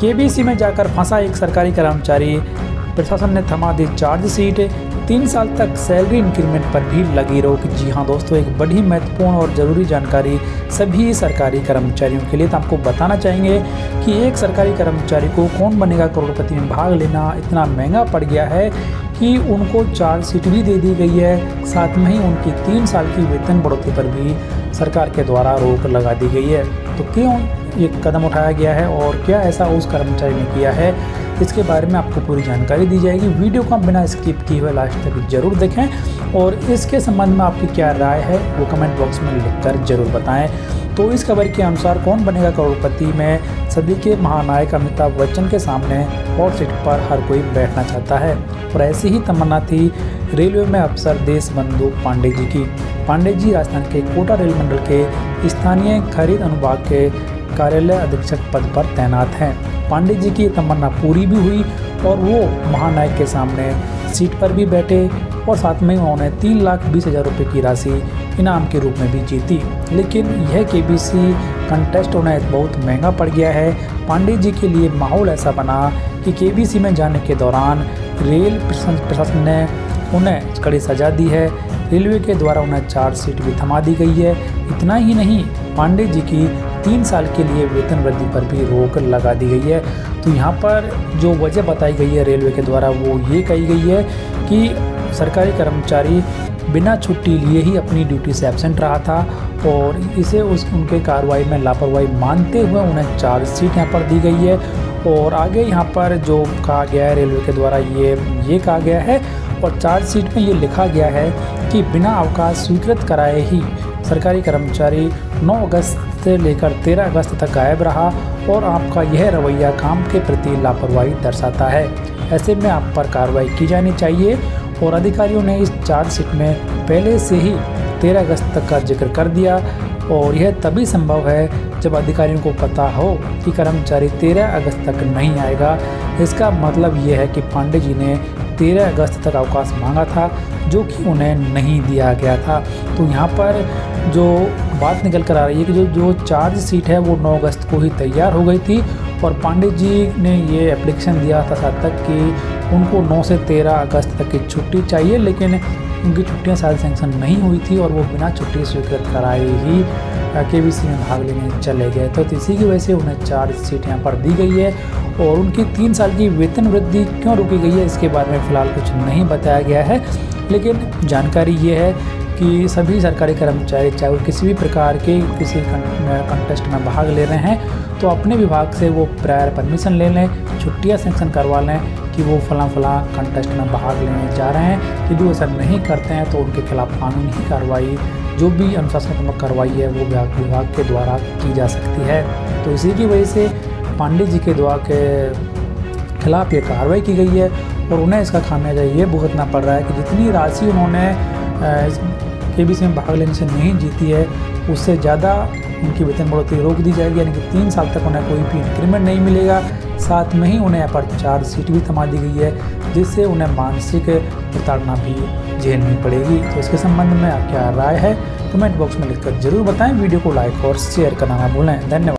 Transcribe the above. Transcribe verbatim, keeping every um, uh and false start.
KBC में जाकर फंसा एक सरकारी कर्मचारी, प्रशासन ने थमा दी चार्जशीट, तीन साल तक सैलरी इंक्रीमेंट पर भी लगी रोक। जी हाँ दोस्तों, एक बड़ी महत्वपूर्ण और ज़रूरी जानकारी सभी सरकारी कर्मचारियों के लिए। तो आपको बताना चाहेंगे कि एक सरकारी कर्मचारी को कौन बनेगा करोड़पति में भाग लेना इतना महंगा पड़ गया है कि उनको चार्जशीट भी दे दी गई है, साथ में ही उनकी तीन साल की वेतन बढ़ोतरी पर भी सरकार के द्वारा रोक लगा दी गई है। तो क्यों ये कदम उठाया गया है और क्या ऐसा उस कर्मचारी ने किया है, इसके बारे में आपको पूरी जानकारी दी जाएगी। वीडियो को बिना स्किप किए हुए लास्ट तक जरूर देखें और इसके संबंध में आपकी क्या राय है वो कमेंट बॉक्स में लिखकर जरूर बताएं। तो इस खबर के अनुसार कौन बनेगा करोड़पति में सदी के महानायक अमिताभ बच्चन के सामने हॉट सीट पर हर कोई बैठना चाहता है और ऐसी ही तमन्ना थी रेलवे में अफसर देशबंधु पांडे जी की। पांडे जी राजस्थान के कोटा रेल मंडल के स्थानीय खरीद अनुभाग के कार्यालय अधीक्षक पद पर तैनात हैं। पांडे जी की तमन्ना पूरी भी हुई और वो महानायक के सामने सीट पर भी बैठे और साथ में उन्होंने तीन लाख बीस हज़ार रुपये की राशि इनाम के रूप में भी जीती। लेकिन यह केबीसी कंटेस्ट होना बहुत महंगा पड़ गया है। पांडे जी के लिए माहौल ऐसा बना कि केबीसी में जाने के दौरान रेल प्रशासन ने उन्हें कड़ी सजा दी है। रेलवे के द्वारा उन्हें चार्जशीट भी थमा दी गई है। इतना ही नहीं, पांडे जी की तीन साल के लिए वेतन वृद्धि पर भी रोक लगा दी गई है। तो यहाँ पर जो वजह बताई गई है रेलवे के द्वारा वो ये कही गई है कि सरकारी कर्मचारी बिना छुट्टी लिए ही अपनी ड्यूटी से एब्सेंट रहा था और इसे उस उनके कार्रवाई में लापरवाही मानते हुए उन्हें चार्जशीट यहाँ पर दी गई है। और आगे यहाँ पर जो कहा गया है रेलवे के द्वारा ये ये कहा गया है और चार्जशीट में ये लिखा गया है कि बिना अवकाश स्वीकृत कराए ही सरकारी कर्मचारी नौ अगस्त से लेकर तेरह अगस्त तक गायब रहा और आपका यह रवैया काम के प्रति लापरवाही दर्शाता है। ऐसे में आप पर कार्रवाई की जानी चाहिए और अधिकारियों ने इस चार्जशीट में पहले से ही तेरह अगस्त तक का जिक्र कर दिया और यह तभी संभव है जब अधिकारियों को पता हो कि कर्मचारी तेरह अगस्त तक नहीं आएगा। इसका मतलब यह है कि पांडे जी ने तेरह अगस्त तक अवकाश मांगा था जो कि उन्हें नहीं दिया गया था। तो यहाँ पर जो बात निकल कर आ रही है कि जो जो चार्जशीट है वो नौ अगस्त को ही तैयार हो गई थी और पांडे जी ने ये एप्लीकेशन दिया था साथ तक कि उनको नौ से तेरह अगस्त तक की छुट्टी चाहिए, लेकिन उनकी छुट्टियां शायद सेंक्शन नहीं हुई थी और वो बिना छुट्टी स्वीकृत कराए ही केबीसी में भाग लेने चले गए। तो इसी की वजह से उन्हें चार्जशीट यहाँ पर दी गई है और उनकी तीन साल की वेतन वृद्धि क्यों रुकी गई है इसके बारे में फ़िलहाल कुछ नहीं बताया गया है। लेकिन जानकारी ये है कि सभी सरकारी कर्मचारी चाहे वो किसी भी प्रकार के किसी कंटेस्ट में भाग ले रहे हैं तो अपने विभाग से वो प्रायर परमिशन ले लें, छुट्टियां सेंक्शन करवा लें कि वो फला फला कंटेस्ट में भाग लेने जा रहे हैं। यदि वो सब नहीं करते हैं तो उनके खिलाफ कानूनी कार्रवाई जो भी अनुशासनात्मक कार्रवाई है वो विभाग के द्वारा की जा सकती है। तो इसी की वजह से पांडे जी के द्वारा के खिलाफ ये कार्रवाई की गई है और उन्हें इसका खामियाजा ये भुगतना पड़ रहा है कि जितनी राशि उन्होंने केबीसी में भाग लेने से नहीं जीती है उससे ज़्यादा उनकी वेतन बढ़ोतरी रोक दी जाएगी, यानी कि तीन साल तक उन्हें कोई भी इंक्रीमेंट नहीं मिलेगा। साथ में ही उन्हें यहाँ पर चार्जशीट भी थमा दी गई है जिससे उन्हें मानसिक प्रताड़ना भी झेलनी पड़ेगी। तो इसके संबंध में क्या राय है कमेंट बॉक्स में लिखकर जरूर बताएं। वीडियो को लाइक और शेयर करना ना भूलें। धन्यवाद।